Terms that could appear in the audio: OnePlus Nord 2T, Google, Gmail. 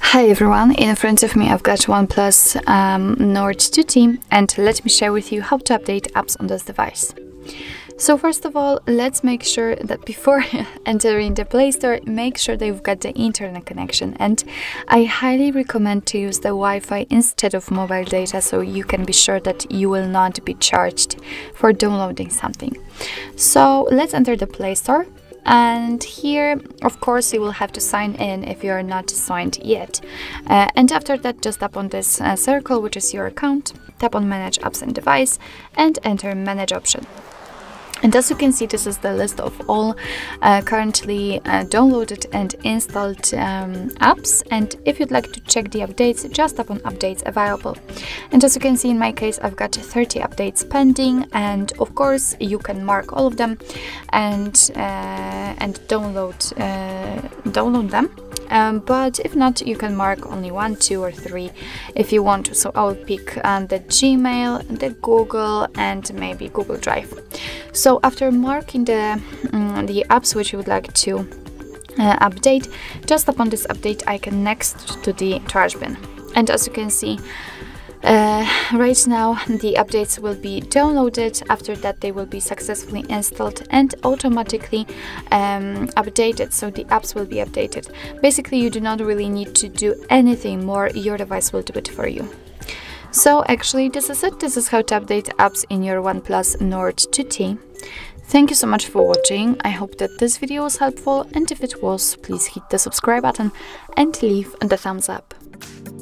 Hi everyone, in front of me I've got OnePlus Nord 2T, and let me share with you how to update apps on this device. So first of all, let's make sure that before entering the Play Store, make sure that you've got the internet connection. And I highly recommend to use the Wi-Fi instead of mobile data, so you can be sure that you will not be charged for downloading something. So let's enter the Play Store. And here, of course, you will have to sign in if you are not signed yet. And after that, just tap on this circle, which is your account, tap on Manage Apps and Device, and enter Manage option. And as you can see, this is the list of all currently downloaded and installed apps. And if you'd like to check the updates, just tap on Updates Available. And as you can see, in my case, I've got 30 updates pending. And of course, you can mark all of them and download them. But if not, you can mark only 1, 2, or 3 if you want. So I'll pick the Gmail, the Google, and maybe Google Drive. So after marking the apps which you would like to update, just tap on this update icon next to the trash bin. And as you can see, right now the updates will be downloaded. After that, they will be successfully installed and automatically updated, so the apps will be updated. Basically, you do not really need to do anything more, your device will do it for you. So actually, this is it. This is how to update apps in your OnePlus Nord 2T. Thank you so much for watching. I hope that this video was helpful, and if it was, please hit the subscribe button and leave the thumbs up.